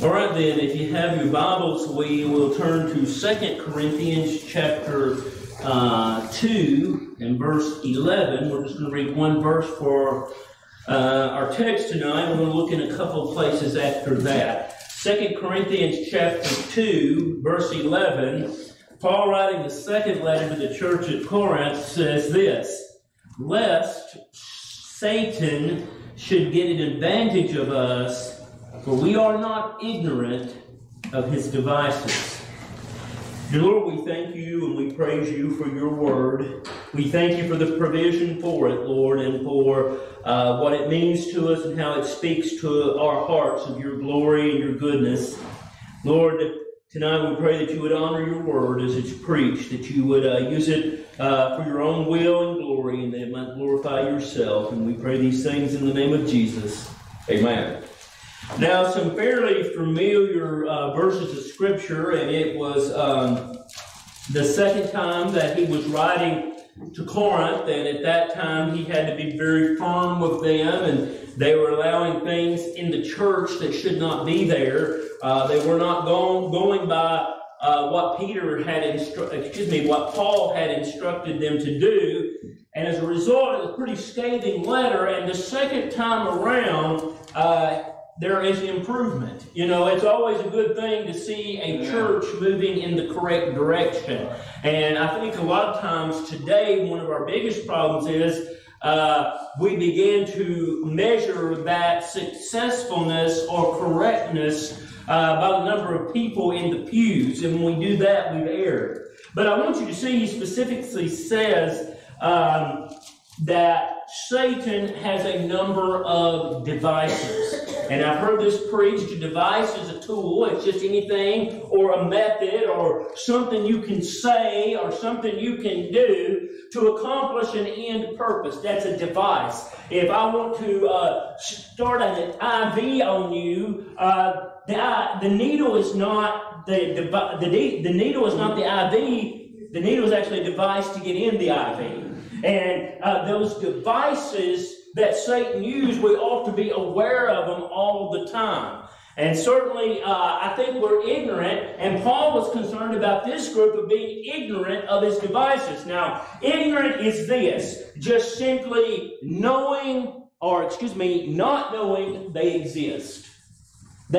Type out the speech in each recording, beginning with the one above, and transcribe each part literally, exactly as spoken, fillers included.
All right then, if you have your Bibles, we will turn to Second Corinthians chapter uh, two and verse eleven. We're just going to read one verse for uh, our text tonight. We're going to look in a couple of places after that. Second Corinthians chapter two, verse eleven, Paul, writing the second letter to the church at Corinth, says this: "Lest Satan should get an advantage of us, for we are not ignorant of his devices." Dear Lord, we thank you and we praise you for your word. We thank you for the provision for it, Lord, and for uh, what it means to us and how it speaks to our hearts of your glory and your goodness. Lord, tonight we pray that you would honor your word as it's preached, that you would uh, use it uh, for your own will and glory, and that it might glorify yourself. And we pray these things in the name of Jesus. Amen. Now, some fairly familiar uh, verses of Scripture, and it was um, the second time that he was writing to Corinth, and at that time he had to be very firm with them, and they were allowing things in the church that should not be there. Uh, they were not going, going by uh, what Peter had instru- excuse me, what Paul had instructed them to do, and as a result, it was a pretty scathing letter. And the second time around, uh, there is improvement. You know, it's always a good thing to see a church moving in the correct direction. And I think a lot of times today, one of our biggest problems is uh, we begin to measure that successfulness or correctness Uh, by the number of people in the pews, and when we do that, we've erred. But I want you to see he specifically says um, that Satan has a number of devices. And I've heard this preached: a device is a tool. It's just anything or a method or something you can say or something you can do to accomplish an end purpose. That's a device. If I want to uh, start an I V on you, uh, The, uh, the needle is not the, the, the, the needle is not the I V. The needle is actually a device to get in the I V. And uh, those devices that Satan used, we ought to be aware of them all the time. And certainly, uh, I think we're ignorant, and Paul was concerned about this group of being ignorant of his devices. Now, ignorant is this: just simply knowing, or excuse me, not knowing they exist.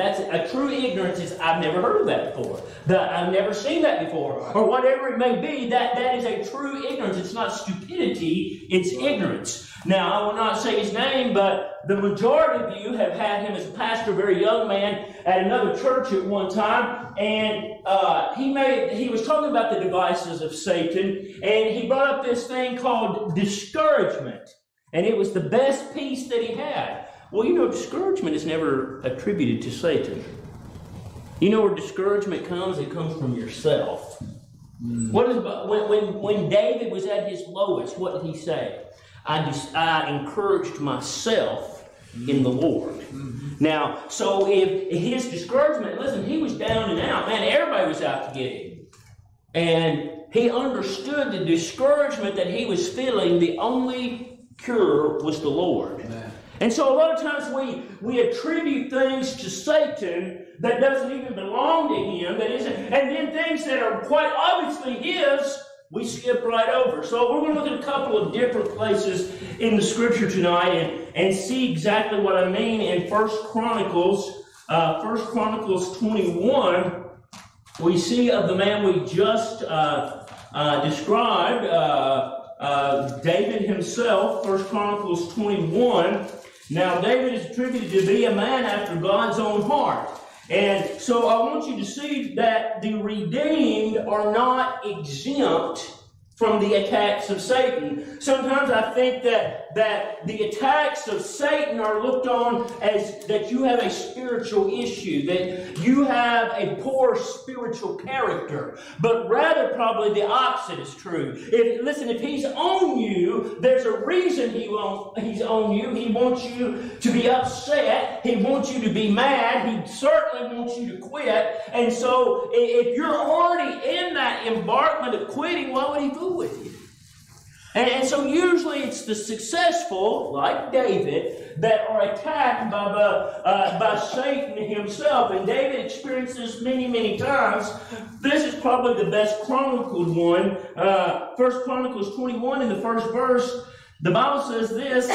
That's a true ignorance. Is I've never heard of that before. That I've never seen that before, or whatever it may be. That that is a true ignorance. It's not stupidity. It's ignorance. Now, I will not say his name, but the majority of you have had him as a pastor, a very young man, at another church at one time, and uh, he made he was talking about the devices of Satan, and he brought up this thing called discouragement, and it was the best piece that he had. Well, you know, discouragement is never attributed to Satan. You know where discouragement comes? It comes from yourself. Mm. What is when, when when David was at his lowest? What did he say? I just I encouraged myself mm. in the Lord. Mm-hmm. Now, so if his discouragement, listen, he was down and out. Man, everybody was out to get him, and he understood the discouragement that he was feeling. The only cure was the Lord. Amen. And so a lot of times we, we attribute things to Satan that doesn't even belong to him, that isn't, and then things that are quite obviously his, we skip right over. So we're going to look at a couple of different places in the Scripture tonight and, and see exactly what I mean in First Chronicles, uh, First Chronicles twenty-one. We see of the man we just uh, uh, described, uh, uh, David himself, First Chronicles twenty-one. Now, David is attributed to be a man after God's own heart. And so I want you to see that the redeemed are not exempt from the attacks of Satan. Sometimes I think that, that the attacks of Satan are looked on as that you have a spiritual issue, that you have a poor spiritual character. But rather probably the opposite is true. If, listen, if he's on you, there's a reason he won't, he's on you. He wants you to be upset. He wants you to be mad. He certainly wants you to quit. And so if you're already in that embarkment of quitting, why would he fool with you? And, and so usually it's the successful, like David, that are attacked by, uh, by Satan himself. And David experienced this many, many times. This is probably the best chronicled one. Uh, First Chronicles twenty-one, in the first verse, the Bible says this,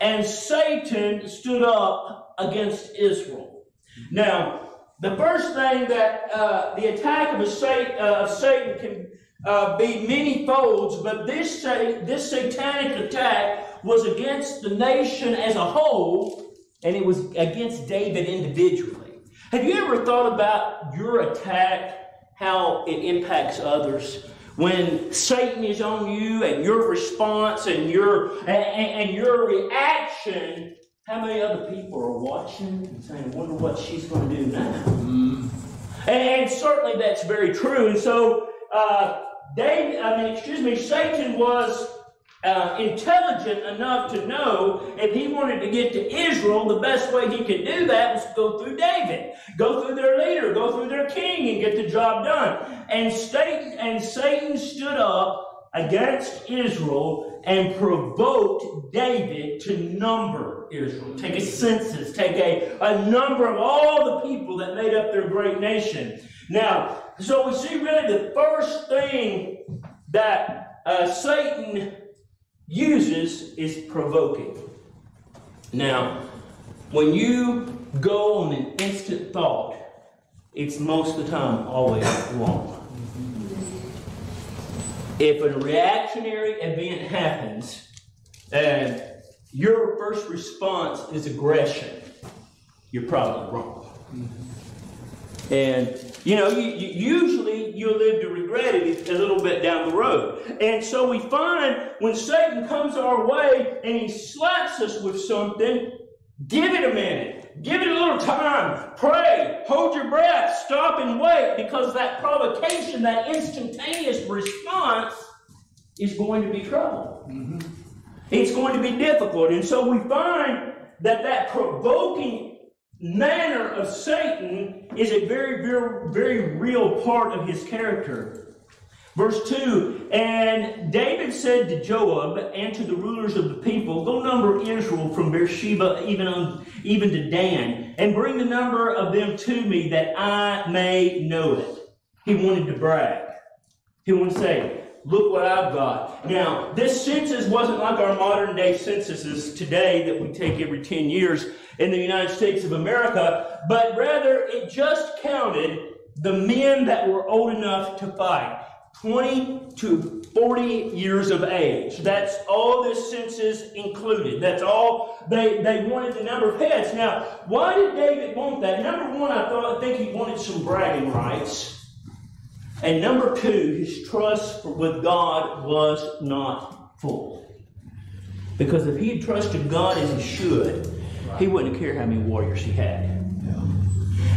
and Satan stood up against Israel. Now, the first thing that uh, the attack of, a sat uh, of Satan can uh, be many folds, but this, sa this satanic attack was against the nation as a whole, and it was against David individually. Have you ever thought about your attack, how it impacts others? When Satan is on you and your response and your, and, and your reaction, how many other people are watching and saying, wonder what she's going to do now? Mm. And, and certainly that's very true. And so, uh, David, I mean, excuse me, Satan was uh, intelligent enough to know if he wanted to get to Israel, the best way he could do that was to go through David, go through their leader, go through their king, and get the job done. And Satan, and Satan stood up against Israel and provoked David to number Israel. Take a census, take a, a number of all the people that made up their great nation. Now, so we see really the first thing that uh, Satan uses is provoking. Now, when you go on an instant thought, it's most of the time always wrong. If a reactionary event happens, and uh, your first response is aggression, you're probably wrong. Mm-hmm. And, you know, you, you, usually you'll live to regret it a little bit down the road. And so we find when Satan comes our way and he slaps us with something, give it a minute. Give it a little time. Pray. Hold your breath. Stop and wait, because that provocation, that instantaneous response is going to be trouble. Mm-hmm. It's going to be difficult. And so we find that that provoking manner of Satan is a very, very, very real part of his character. Verse two, and David said to Joab and to the rulers of the people, go number Israel from Beersheba even, on, even to Dan, and bring the number of them to me that I may know it. He wanted to brag. He wanted to say, look what I've got. Now, this census wasn't like our modern day censuses today that we take every ten years in the United States of America, but rather it just counted the men that were old enough to fight, twenty to forty years of age. That's all this census included. That's all they, they wanted, the number of heads. Now, why did David want that? Number one, I thought, I think he wanted some bragging rights. And number two, his trust with God was not full. Because if he had trusted God as he should, right, he wouldn't care how many warriors he had. Yeah.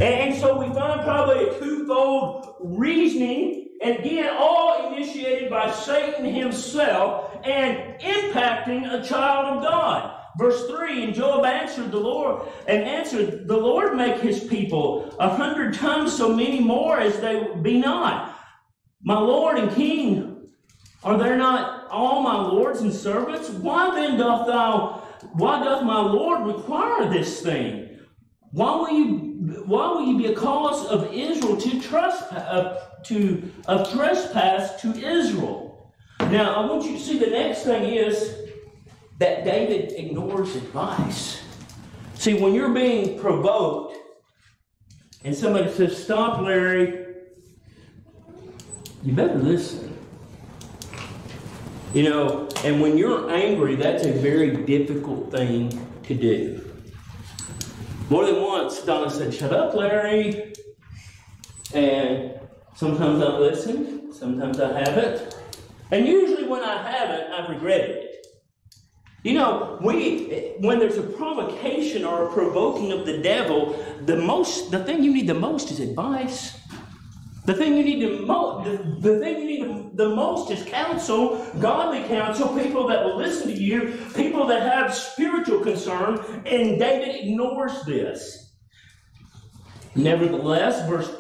And, and so we find probably a twofold reasoning, and again, all initiated by Satan himself and impacting a child of God. Verse three, and Joab answered the Lord, and answered, the Lord make his people a hundred times so many more as they be not. My Lord and King, are there not all my lords and servants? Why then doth thou, why doth my Lord require this thing? Why will you, why will you be a cause of Israel to trespass, uh, to, of trespass to Israel? Now, I want you to see the next thing is that David ignores advice. See, when you're being provoked and somebody says, stop, Larry, you better listen. You know, and when you're angry, that's a very difficult thing to do. More than once, Donna said, shut up, Larry. And sometimes I've listened, sometimes I haven't. And usually when I haven't, I've regretted it. You know, we when there's a provocation or a provoking of the devil, the most the thing you need the most is advice. The thing you need the most the, the thing you need the most is counsel, godly counsel, people that will listen to you, people that have spiritual concern, and David ignores this. Nevertheless, verse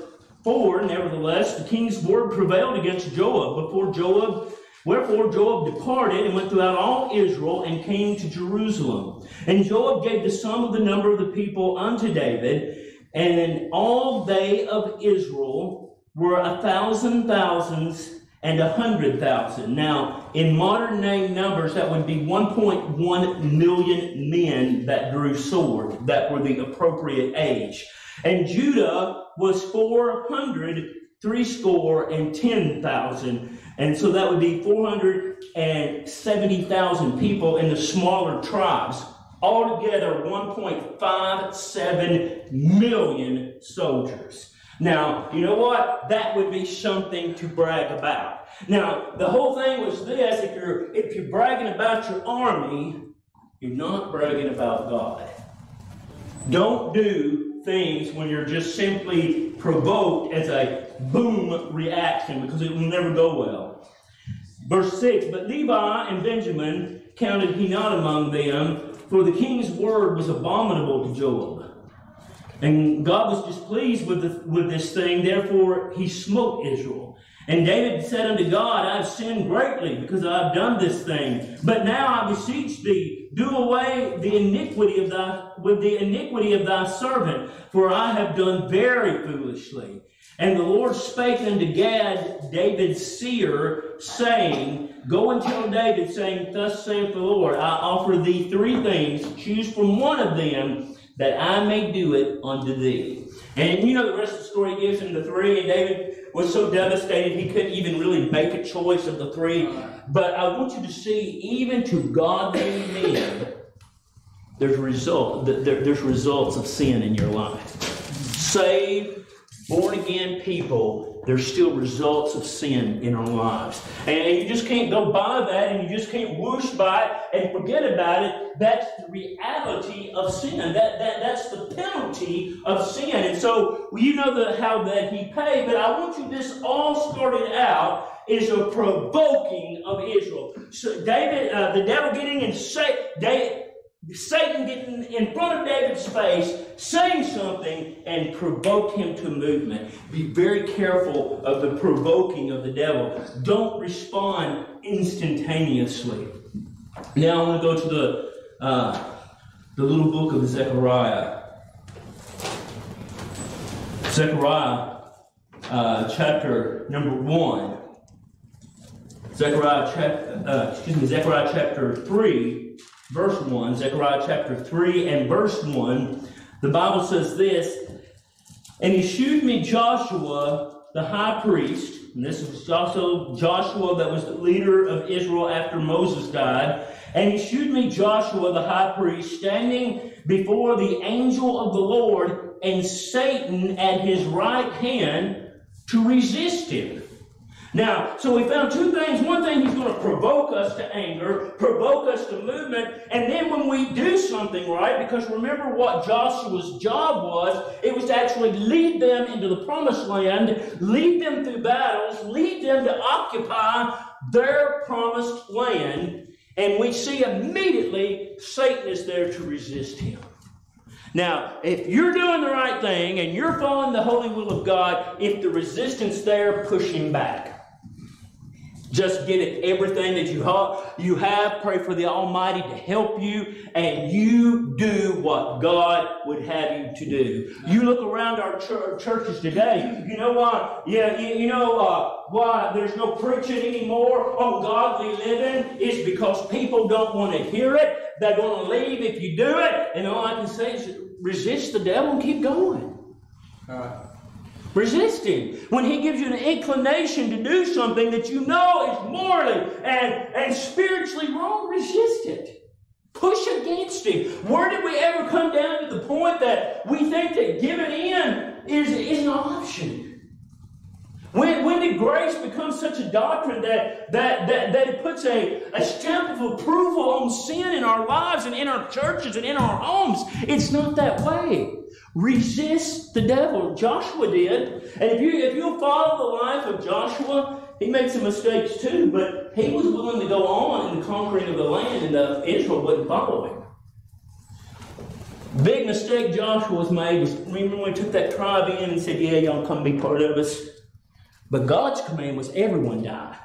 four, nevertheless, the king's word prevailed against Joab before Joab Wherefore Joab departed and went throughout all Israel and came to Jerusalem. And Joab gave the sum of the number of the people unto David, and all they of Israel were a thousand thousands and a hundred thousand. Now, in modern day numbers, that would be one point one million men that drew sword, that were the appropriate age. And Judah was four hundred threescore and ten thousand, and so that would be four hundred and seventy thousand people in the smaller tribes. Altogether, one point five seven million soldiers. Now, you know what? That would be something to brag about. Now, the whole thing was this: if you're if you're bragging about your army, you're not bragging about God. Don't do things when you're just simply provoked as a boom reaction, because it will never go well. Verse six, but Levi and Benjamin counted he not among them, for the king's word was abominable to Joab. And God was displeased with, the, with this thing, therefore he smote Israel. And David said unto God, I have sinned greatly, because I have done this thing. But now I beseech thee, do away the iniquity of thy, with the iniquity of thy servant, for I have done very foolishly. And the Lord spake unto Gad, David's seer, saying, Go and tell David, saying, Thus saith the Lord, I offer thee three things, choose from one of them, that I may do it unto thee. And you know the rest of the story gives him the three, and David was so devastated he couldn't even really make a choice of the three. But I want you to see, even to godly men, there's, result, there, there's results of sin in your life. Save born-again people, there's still results of sin in our lives. And you just can't go by that, and you just can't whoosh by it and forget about it. That's the reality of sin. That, that, that's the penalty of sin. And so, you know the, how that he paid, but I want you, this all started out is a provoking of Israel. So David, uh, the devil getting in, say, David, Satan getting in front of David's face, saying something, and provoke him to movement. Be very careful of the provoking of the devil. Don't respond instantaneously. Now I want to go to the, uh, the little book of Zechariah. Zechariah uh, chapter number one. Zechariah, chap uh, excuse me, Zechariah chapter three. Verse one, Zechariah chapter three and verse one, the Bible says this, And he shewed me Joshua the high priest, and this was also Joshua that was the leader of Israel after Moses died, and he shewed me Joshua the high priest standing before the angel of the Lord, and Satan at his right hand to resist him. Now, so we found two things. One thing, he's going to provoke us to anger, provoke us to movement, and then when we do something right, because remember what Joshua's job was, it was to actually lead them into the promised land, lead them through battles, lead them to occupy their promised land, and we see immediately Satan is there to resist him. Now, if you're doing the right thing and you're following the holy will of God, if the resistance there, push him back. Just get it, everything that you have, you have, pray for the Almighty to help you, and you do what God would have you to do. You look around our ch churches today, you know why? Yeah, you, you know uh, why there's no preaching anymore on godly living? It's because people don't want to hear it. They're going to leave if you do it. And all I can say is resist the devil and keep going. All right. Resist him. When he gives you an inclination to do something that you know is morally and, and spiritually wrong, resist it. Push against him. Where did we ever come down to the point that we think that giving in is, is an option? When, when did grace become such a doctrine that, that, that, that it puts a, a stamp of approval on sin in our lives and in our churches and in our homes? It's not that way. Resist the devil. Joshua did. And if you, if you follow the life of Joshua, he made some mistakes too, but he was willing to go on in the conquering of the land, and the, Israel wouldn't follow him. Big mistake Joshua's made was, remember when he took that tribe in and said, yeah, y'all come be part of us? But God's command was everyone die.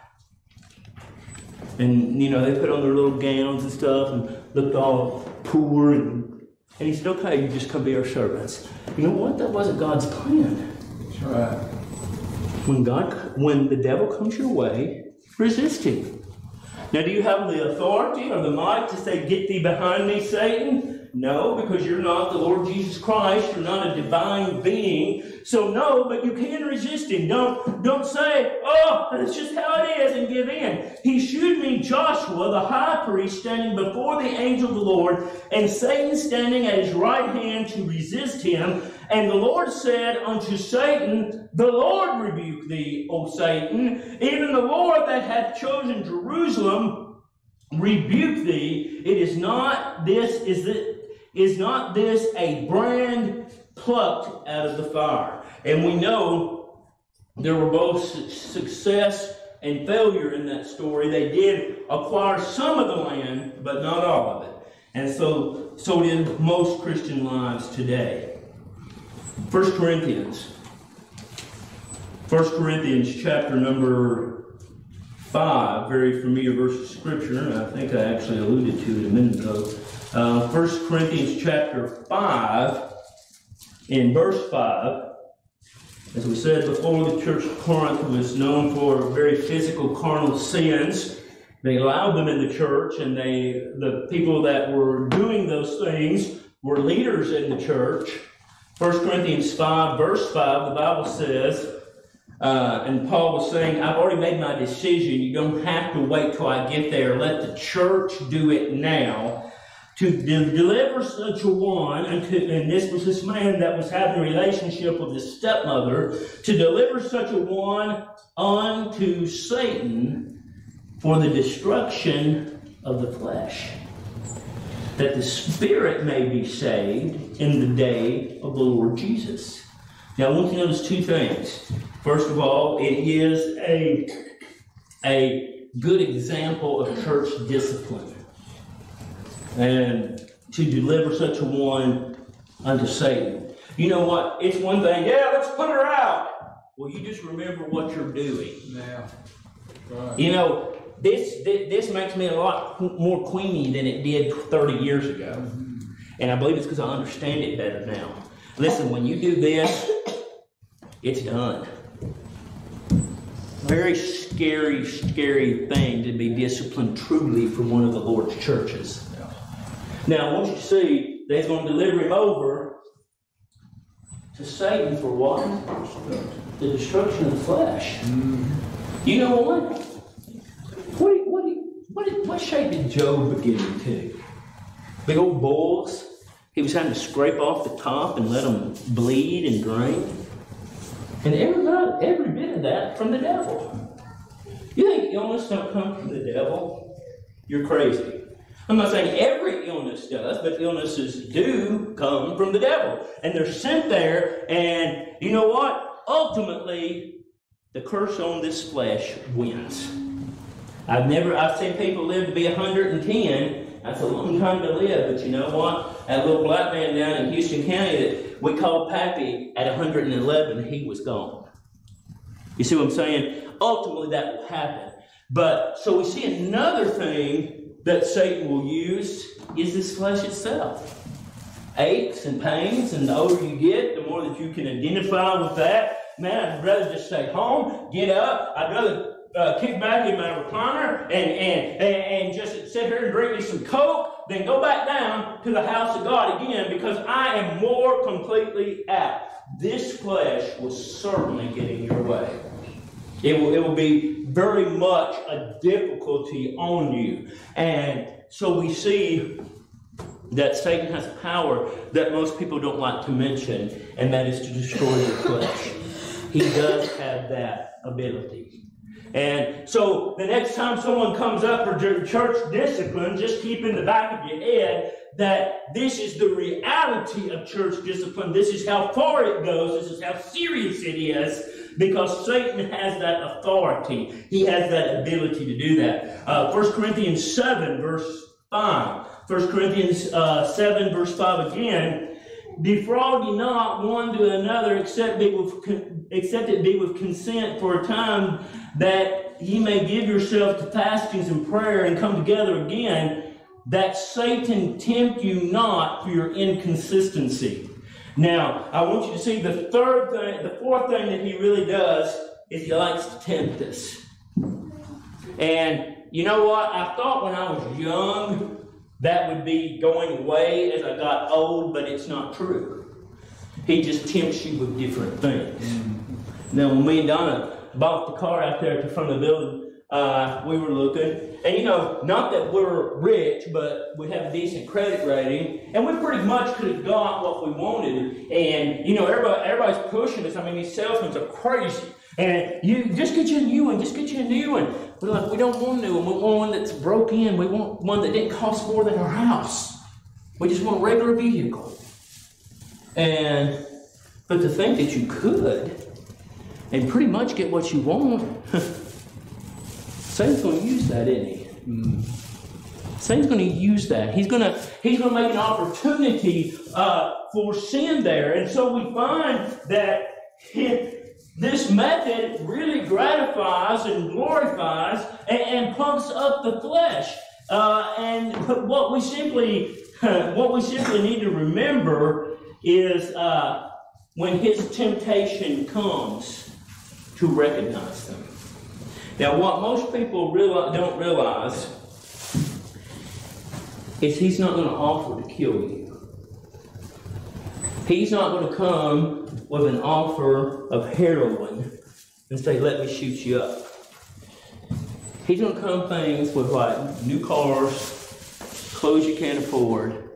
And, you know, they put on their little gowns and stuff and looked all poor. And, and he said, okay, you just come be our servants. You know what? That wasn't God's plan. That's right. When, God, when the devil comes your way, resist him. Now, do you have the authority or the might to say, get thee behind me, Satan? No, because you're not the Lord Jesus Christ. You're not a divine being. So no, but you can resist him. Don't, don't say, oh, that's just how it is, and give in. He showed me Joshua, the high priest, standing before the angel of the Lord, and Satan standing at his right hand to resist him. And the Lord said unto Satan, the Lord rebuke thee, O Satan. Even the Lord that hath chosen Jerusalem rebuke thee. It is not this, is it, is not this a brand plucked out of the fire? And we know there were both success and failure in that story. They did acquire some of the land, but not all of it. And so, so did most Christian lives today. First Corinthians, First Corinthians chapter number five, very familiar verse of Scripture. I think I actually alluded to it a minute ago. Uh, First Corinthians chapter five, in verse five, as we said before, the church of Corinth was known for very physical, carnal sins. They allowed them in the church, and they, the people that were doing those things were leaders in the church. First Corinthians five, verse five, the Bible says, uh, and Paul was saying, I've already made my decision. You don't have to wait till I get there. Let the church do it now. To de deliver such a one, and, to, and this was this man that was having a relationship with his stepmother, to deliver such a one unto Satan for the destruction of the flesh, that the spirit may be saved in the day of the Lord Jesus. Now, I want you to notice two things. First of all, it is a, a good example of church discipline, and to deliver such a one unto Satan. You know what? It's one thing, yeah, let's put her out. Well, you just remember what you're doing. Yeah. Right. You know, This, this this makes me a lot more queenie than it did thirty years ago. And I believe it's because I understand it better now. Listen, when you do this, it's done. Very scary, scary thing to be disciplined truly from one of the Lord's churches. Now, I want you to see that he's going to deliver him over to Satan for what? The destruction of the flesh. You know what? What, what, what, what shape did Job get into? Big old bulls. He was having to scrape off the top and let them bleed and drain. And every, every bit of that from the devil. You think illness don't come from the devil? You're crazy. I'm not saying every illness does, but illnesses do come from the devil. And they're sent there, and you know what? Ultimately, the curse on this flesh wins. I've never, I've seen people live to be one hundred and ten. That's a long time to live, but you know what? That little black man down in Houston County that we called Pappy, at one hundred and eleven, he was gone. You see what I'm saying? Ultimately, that will happen. But, so we see another thing that Satan will use is this flesh itself. Aches and pains, and the older you get, the more that you can identify with that. Man, I'd rather just stay home, get up. I'd rather Uh, kick back in my recliner and, and, and, and just sit here and drink me some Coke, then go back down to the house of God again, because I am more completely out. This flesh will certainly get in your way. It will, it will be very much a difficulty on you. And so we see that Satan has a power that most people don't like to mention, and that is to destroy your flesh. He does have that ability. And so the next time someone comes up for church discipline, just keep in the back of your head that this is the reality of church discipline. This is how far it goes. This is how serious it is, because Satan has that authority. He has that ability to do that. Uh, First Corinthians seven, verse five. First Corinthians uh, seven, verse five again. Defraud ye not one to another, except be with, except it be with consent for a time, that that ye may give yourself to fastings and prayer and come together again, that Satan tempt you not for your inconsistency. Now, I want you to see the third thing, the fourth thing that he really does is he likes to tempt us. And you know what? I thought when I was young that would be going away as I got old, but it's not true. He just tempts you with different things. Now, when me and Donna bought the car out there at the front of the building, uh, we were looking. And, you know, not that we're rich, but we have a decent credit rating. And we pretty much could have got what we wanted. And, you know, everybody, everybody's pushing us. I mean, these salesmen are crazy. And you just get you a new one, just get you a new one. We're like, we don't want a new one. We want one that's broke in. We want one that didn't cost more than our house. We just want a regular vehicle. And, but to think that you could and pretty much get what you want, Satan's going to use that, isn't he? Mm. Satan's going to use that. He's going to he's going to make an opportunity uh, for sin there, and so we find that it, this method really gratifies and glorifies and, and pumps up the flesh. Uh, and what we simply what we simply need to remember is uh, when his temptation comes, to recognize them. Now, what most people realize, don't realize is he's not going to offer to kill you. He's not going to come with an offer of heroin and say, let me shoot you up. He's going to come things with like new cars, clothes you can't afford,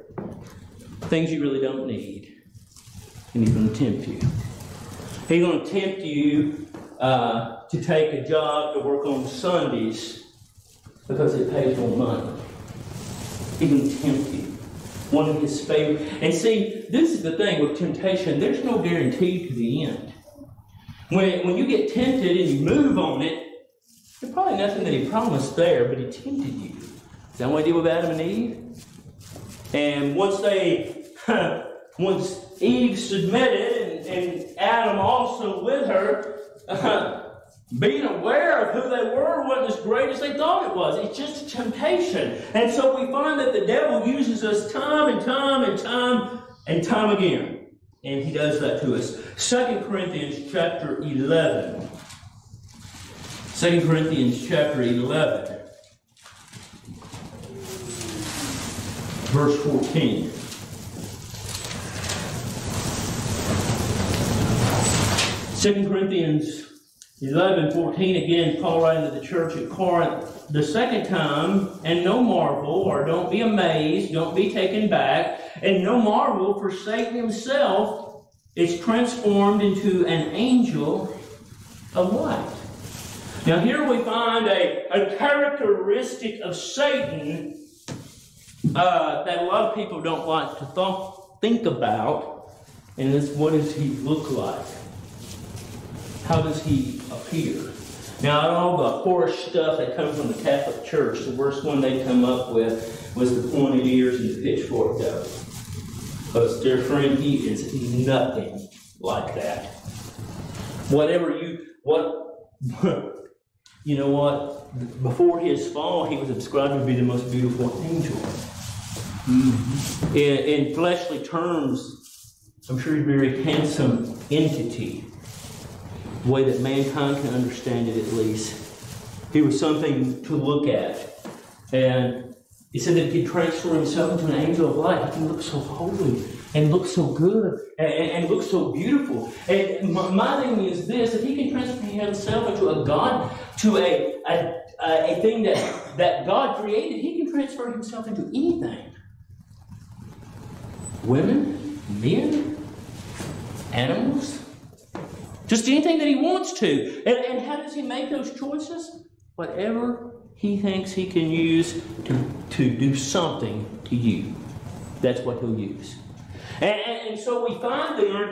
things you really don't need, and he's going to tempt you. He's going to tempt you Uh, to take a job to work on Sundays because it pays more money. He can tempt you. One of his favorite. And see, this is the thing with temptation. There's no guarantee to the end. When, when you get tempted and you move on it, there's probably nothing that he promised there, but he tempted you. Is that what he did with Adam and Eve? And once they, once Eve submitted and, and Adam also with her, Uh, being aware of who they were wasn't as great as they thought it was. It's just a temptation. And so we find that the devil uses us time and time and time and time again. And he does that to us. Second Corinthians chapter eleven. Second Corinthians chapter eleven. Verse fourteen. Second Corinthians eleven fourteen, again, Paul writing to the church at Corinth the second time, and no marvel, or don't be amazed, don't be taken back, and no marvel, for Satan himself is transformed into an angel of light. Now here we find a, a characteristic of Satan uh, that a lot of people don't like to th- think about, and it's what does he look like? How does he appear? Now, all the horse stuff that comes from the Catholic Church, the worst one they come up with was the pointed ears and the pitchfork devil. Because, dear friend, he is nothing like that. Whatever you, what, you know what? Before his fall, he was described to be the most beautiful angel. Mm-hmm. In, in fleshly terms, I'm sure he's a very handsome entity. The way that mankind can understand it, at least. He was something to look at. And he said that if he transformed himself into an angel of light, he can look so holy and look so good and, and look so beautiful. And my, my thing is this, if he can transform himself into a God, to a, a, a thing that, that God created, he can transform himself into anything. Women, men, animals. Just anything that he wants to. And, and how does he make those choices? Whatever he thinks he can use to, to do something to you. That's what he'll use. And, and, and so we find there,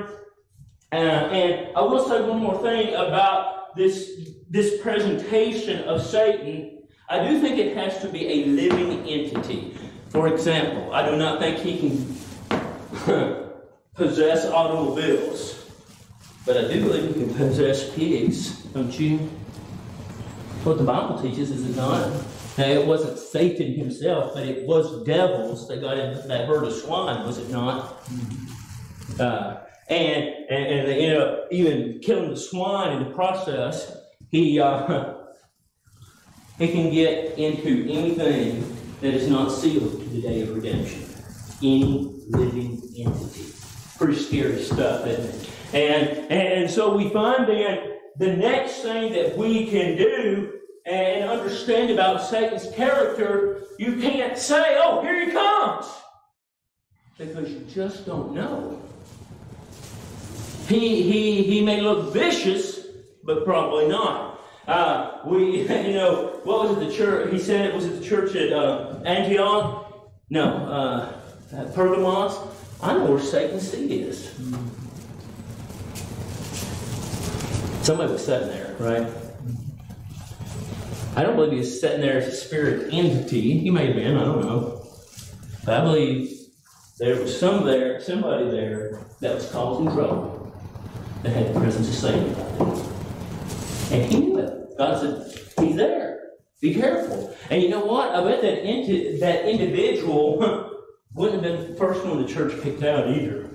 uh, and I will say one more thing about this, this presentation of Satan. I do think it has to be a living entity. For example, I do not think he can possess automobiles. But I do believe you can possess pigs, don't you? what the Bible teaches, is it not? Now, it wasn't Satan himself, but it was devils that got in that herd of swine, was it not? Uh, and, and and they ended up even killing the swine in the process. He uh, he can get into anything that is not sealed to the day of redemption. Any living entity. Pretty scary stuff, isn't it? And, and so we find then the next thing that we can do and understand about Satan's character, you can't say, oh, here he comes, because you just don't know. He he he may look vicious, but probably not. Uh, we, you know, what was it, the church? He said it was at the church at uh, Antioch? No, uh, at Pergamos. I know where Satan's seat is. Somebody was sitting there, right? I don't believe he was sitting there as a spirit entity. He may have been, I don't know. But I believe there was some there, somebody there that was causing trouble, that had the presence of Satan about it. And he knew it. God said, he's there. Be careful. And you know what? I bet that, enti- that individual wouldn't have been the first one the church picked out either.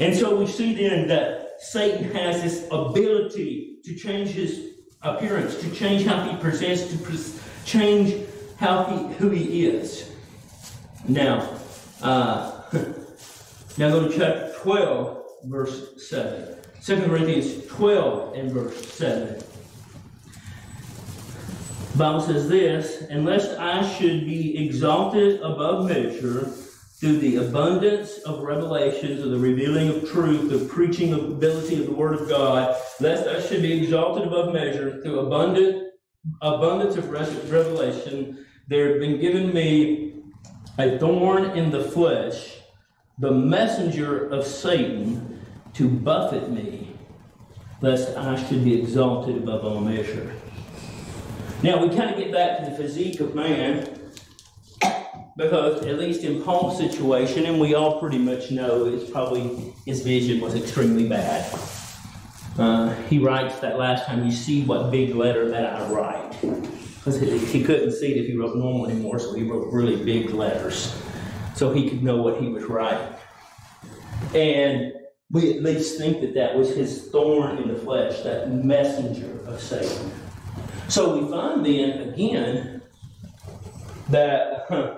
And so we see then that Satan has this ability to change his appearance, to change how he presents, to pres- change how he, who he is. Now, uh, now go to chapter twelve, verse seven. Second Corinthians twelve and verse seven. The Bible says this, and lest I should be exalted above measure through the abundance of revelations, of the revealing of truth, the preaching ability of the Word of God, lest I should be exalted above measure through abundant abundance of revelation, there had been given me a thorn in the flesh, the messenger of Satan, to buffet me, lest I should be exalted above all measure. Now, we kind of get back to the physique of man, because at least in Paul's situation, and we all pretty much know, it's probably his vision was extremely bad. Uh, he writes that last time, you see what big letter that I write. Because he, he couldn't see it if he wrote normal anymore, so he wrote really big letters, so he could know what he was writing. And we at least think that that was his thorn in the flesh, that messenger of Satan. So we find then, again, that... Huh,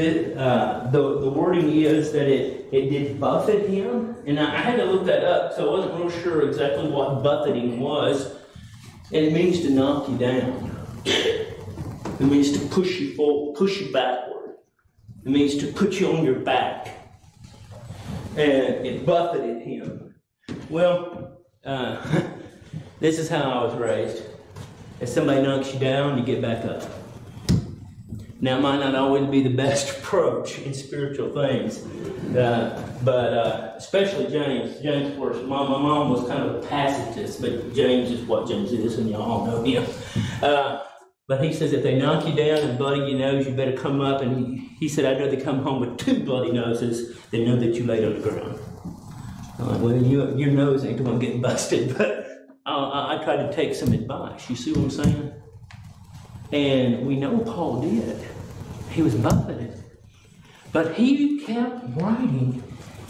The, uh, the the wording is that it, it did buffet him. And I, I had to look that up, so I wasn't real sure exactly what buffeting was. And it means to knock you down. It means to push you forward, push you backward. It means to put you on your back. And it buffeted him. Well, uh, this is how I was raised. If somebody knocks you down, you get back up. Now, it might not always be the best approach in spiritual things, uh, but uh, especially James. James, was, my, my mom was kind of a pacifist, but James is what James is, and y'all all know him. Uh, but he says, if they knock you down and bloody your nose, you better come up. And he, he said, I'd rather come home with two bloody noses than know that you laid on the ground. I'm like, well, you, your nose ain't the one getting busted, but I, I, I try to take some advice. You see what I'm saying? And we know Paul did. He was buffeted. But he kept writing,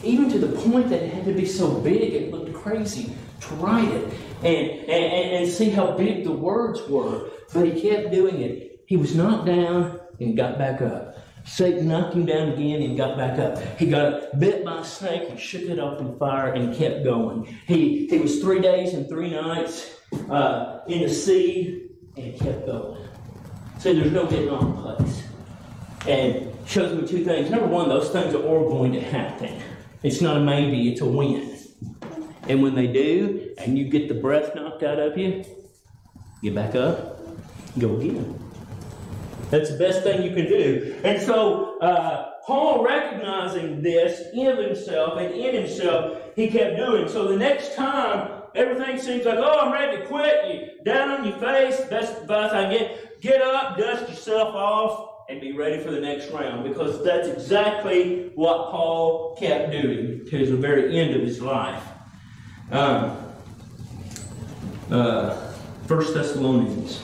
even to the point that it had to be so big it looked crazy to write it and, and, and see how big the words were. But he kept doing it. He was knocked down and got back up. Satan knocked him down again and got back up. He got bit by a snake and shook it off in fire and kept going. He, he was three days and three nights uh, in the sea and kept going. So there's no getting off place. And shows me two things. Number one, those things are all going to happen. It's not a maybe, it's a when. And when they do, and you get the breath knocked out of you, get back up, go again. That's the best thing you can do. And so uh, Paul, recognizing this in himself and in himself, he kept doing. So the next time everything seems like, oh, I'm ready to quit, you down on your face, best advice I get. Get up, dust yourself off, and be ready for the next round, because that's exactly what Paul kept doing to the very end of his life. Um, uh, First Thessalonians.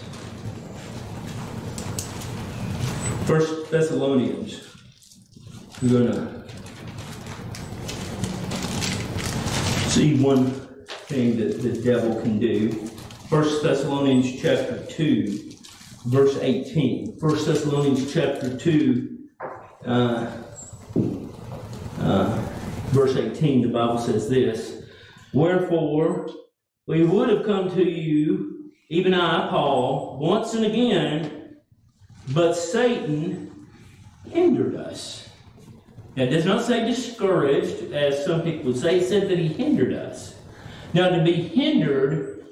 First Thessalonians. We're going to see one thing that the devil can do. First Thessalonians chapter two, verse eighteen. First Thessalonians chapter two, uh, uh, verse eighteen, the Bible says this: Wherefore we would have come to you, even I, Paul, once and again, but Satan hindered us. Now, it does not say discouraged, as some people would say. It said that he hindered us. Now, to be hindered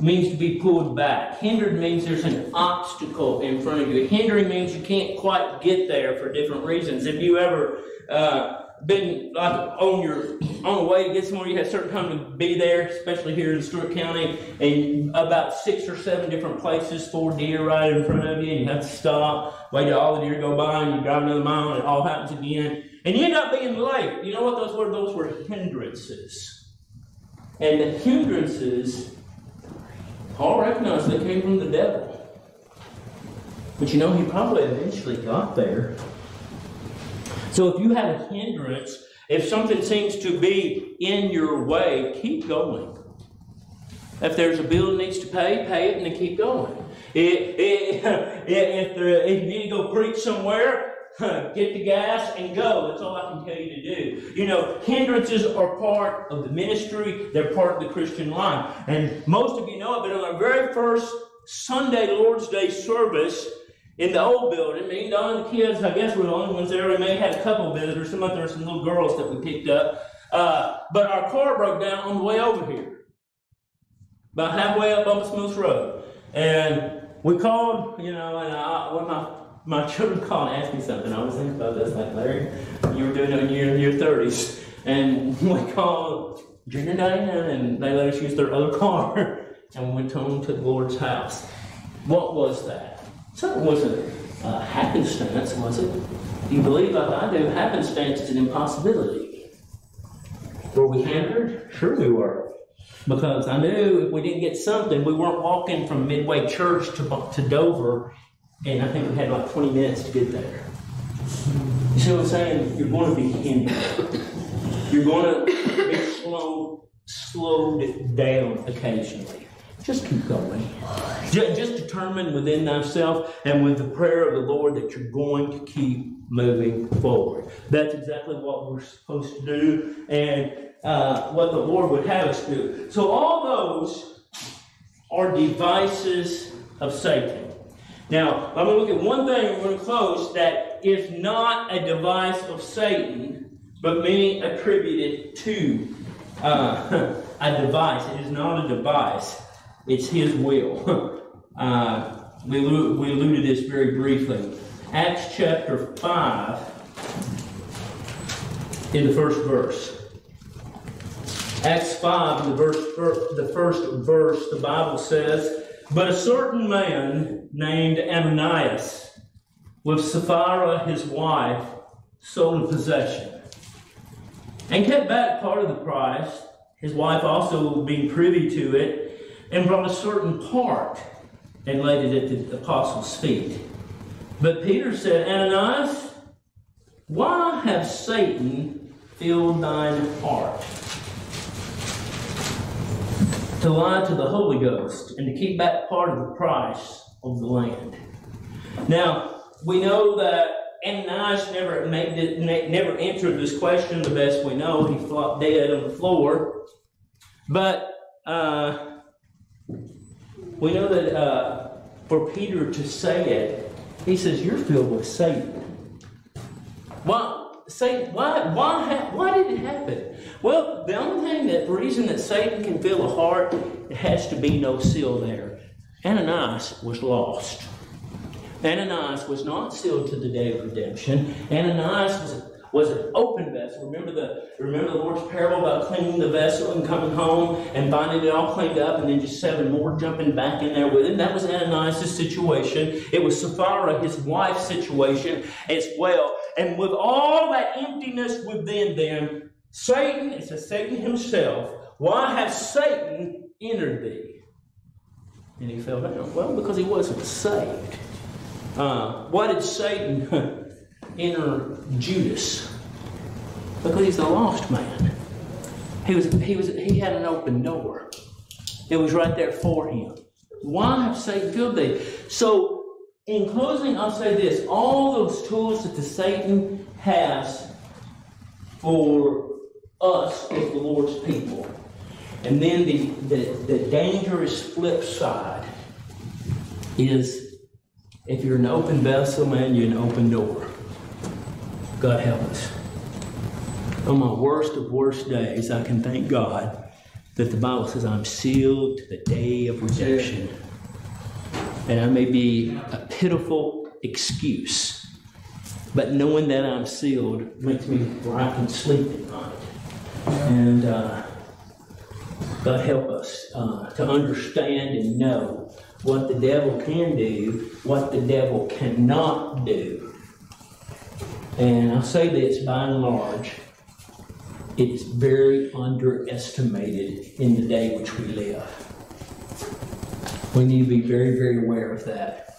means to be pulled back. Hindered means there's an obstacle in front of you. Hindering means you can't quite get there for different reasons. If you ever... Uh, been like on your on the way to get somewhere, you had a certain time to be there, especially here in Stewart County, and about six or seven different places, four deer right in front of you, and you have to stop, wait till all the deer go by, and you drive another mile, and it all happens again, and you end up being late. You know what those were? Those were hindrances. And the hindrances, Paul recognized they came from the devil. But you know, he probably eventually got there. So if you have a hindrance, if something seems to be in your way, keep going. If there's a bill that needs to pay, pay it and then keep going. It, it, if, there, if you need to go preach somewhere, get the gas and go. That's all I can tell you to do. You know, hindrances are part of the ministry. They're part of the Christian life. And most of you know it, but on our very first Sunday Lord's Day service, in the old building, me and Don and the kids, I guess we're the only ones there. We may have had a couple of visitors. Some of them are some little girls that we picked up. Uh, but our car broke down on the way over here, about halfway up on Smiths Road. And we called, you know, and I, one of my, my children called and asked me something. I was thinking about this, like, Larry, you were doing it when you were in your thirties. And we called Junior Dan, and they let us use their other car. And we went home to the Lord's house. What was that? So it wasn't uh, happenstance, was it? You believe like I do, happenstance is an impossibility. Were we hindered? Sure we were. Because I knew if we didn't get something, we weren't walking from Midway Church to, to Dover, and I think we had like twenty minutes to get there. You see what I'm saying? You're going to be hindered. You're going to be slowed, slowed down occasionally. Just keep going. Just determine within thyself and with the prayer of the Lord that you're going to keep moving forward. That's exactly what we're supposed to do and uh, what the Lord would have us do. So all those are devices of Satan. Now, I'm going to look at one thing, we're going to close, that is not a device of Satan, but many attribute it to uh, a device. It is not a device. It's his will. Uh, we, we alluded to this very briefly. Acts chapter five in the first verse. Acts five in the, verse, first, the first verse, the Bible says, But a certain man named Ananias, with Sapphira his wife, sold a possession, and kept back part of the price, his wife also being privy to it, and brought a certain part and laid it at the apostles' feet. But Peter said, Ananias, why have Satan filled thine heart to lie to the Holy Ghost and to keep back part of the price of the land? Now, we know that Ananias never, made it, never answered this question, the best we know. He flopped dead on the floor. But... Uh, We know that uh, for Peter to say it, he says, you're filled with Satan. Why, Satan, why, why, why did it happen? Well, the only thing that reason that Satan can fill a heart, it has to be no seal there. Ananias was lost. Ananias was not sealed to the day of redemption. Ananias was a was an open vessel. Remember the remember the Lord's parable about cleaning the vessel and coming home and finding it all cleaned up and then just seven more jumping back in there with him? That was Ananias' situation. It was Sapphira, his wife's situation as well. And with all that emptiness within them, Satan, it says Satan himself, why has Satan entered thee? and he fell down. Well, because he wasn't saved. Uh, why did Satan enter Judas? Because he's a lost man. He was, he was, he had an open door. It was right there for him. Why have Satan filled thee? So, in closing, I'll say this. All those tools that the Satan has for us as the Lord's people. And then the, the, the dangerous flip side is if you're an open vessel, man, you're an open door. God help us. On my worst of worst days, I can thank God that the Bible says I'm sealed to the day of rejection. And I may be a pitiful excuse, but knowing that I'm sealed makes me where I can sleep at night. And uh, God help us uh, to understand and know what the devil can do, what the devil cannot do. And I'll say this, by and large, it's very underestimated in the day which we live. We need to be very, very aware of that.